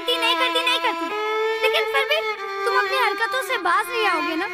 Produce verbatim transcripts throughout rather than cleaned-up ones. करती नहीं करती नहीं करती, लेकिन फिर भी तुम अपनी हरकतों से बाज नहीं आओगे ना।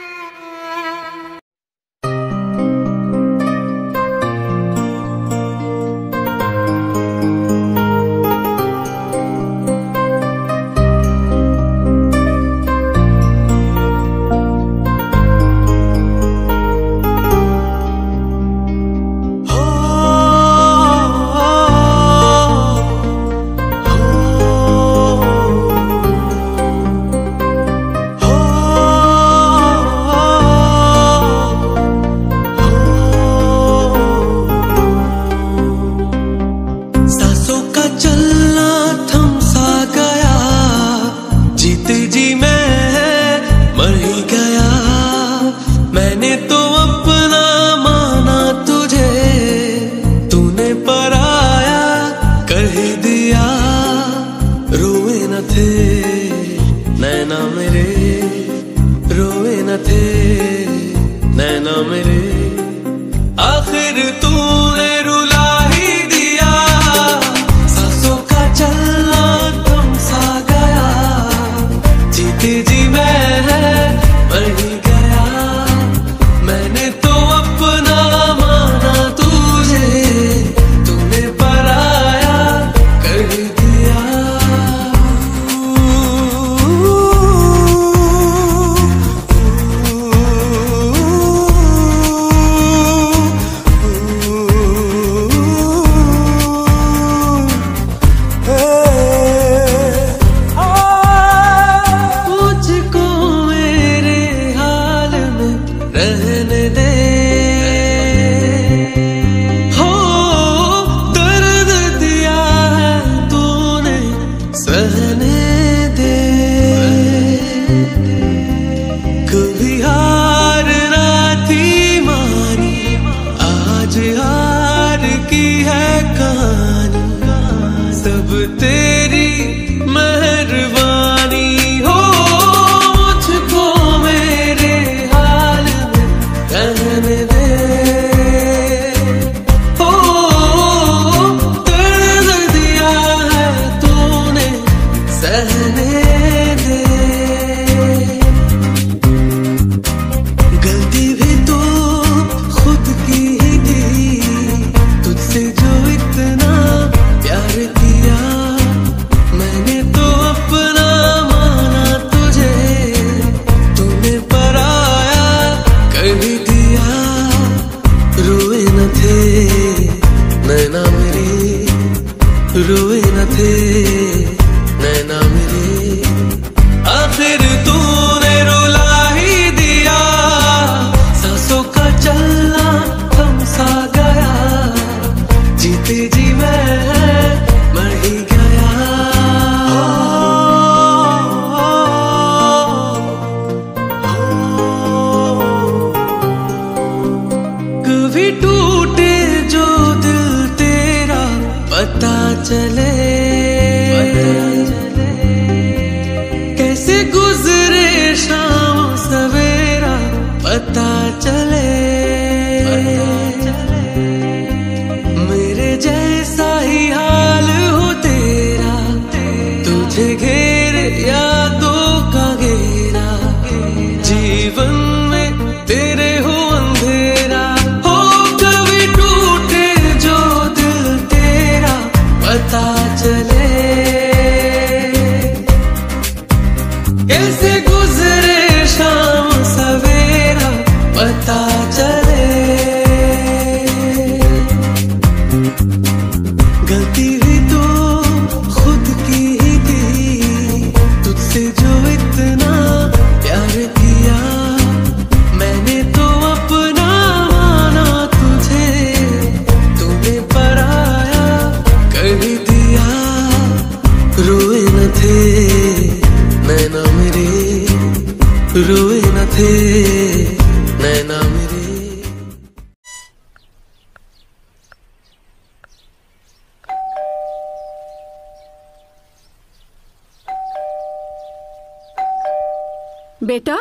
बेटा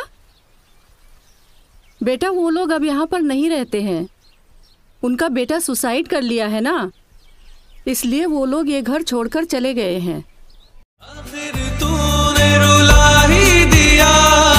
बेटा वो लोग अब यहाँ पर नहीं रहते हैं। उनका बेटा सुसाइड कर लिया है ना, इसलिए वो लोग ये घर छोड़कर चले गए हैं। रुला ही दिया।